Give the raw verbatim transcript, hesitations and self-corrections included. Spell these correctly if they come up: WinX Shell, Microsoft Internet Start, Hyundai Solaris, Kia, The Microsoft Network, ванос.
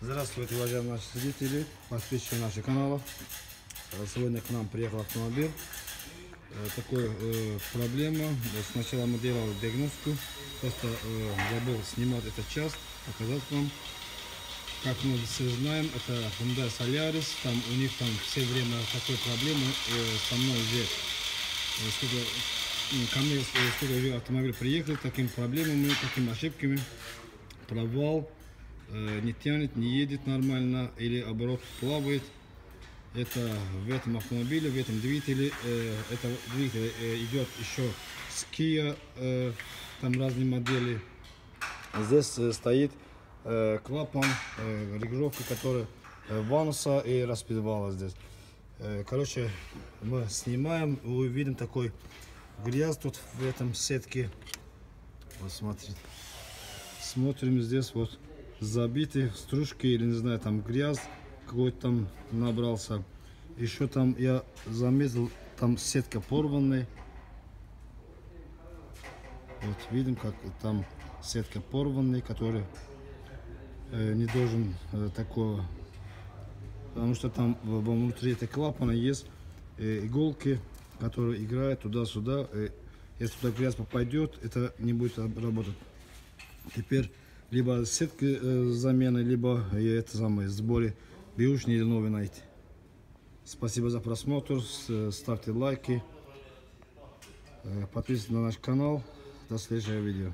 Здравствуйте, уважаемые наши зрители, подписчики наших каналов. Сегодня к нам приехал автомобиль. Такой э, проблема. Сначала мы делали диагностику. Просто э, забыл снимать этот часть, показать вам. Как мы все знаем, это Hyundai Solaris. Там у них там все время такой проблемы э, со мной здесь. Э, сколько, э, ко мне э, сколько уже автомобиль приехал, такими проблемами, такими ошибками. Провал, э, не тянет, не едет нормально или оборот плавает. Это в этом автомобиле, в этом двигателе. Э, это двигатель э, идет еще с Kia, э, там разные модели. Здесь э, стоит э, клапан, э, регулировка, которая э, ваноса и распидвала здесь. Э, короче, мы снимаем, мы видим такой грязь тут в этом сетке. Вот смотрите. Смотрим здесь вот забитые стружки или не знаю, там грязь. Какой-то там набрался. Еще там я заметил, там сетка порванная. Вот видим, как там сетка порванная, который э, не должен э, такого. Потому что там внутри этой клапана есть э, иголки, которые играют туда-сюда. Э, если туда грязь попадет, это не будет работать. Теперь либо сетки э, замены, либо э, это самое сборе. Беушный или новый найти. Спасибо за просмотр, ставьте лайки, подписывайтесь на наш канал. До следующего видео.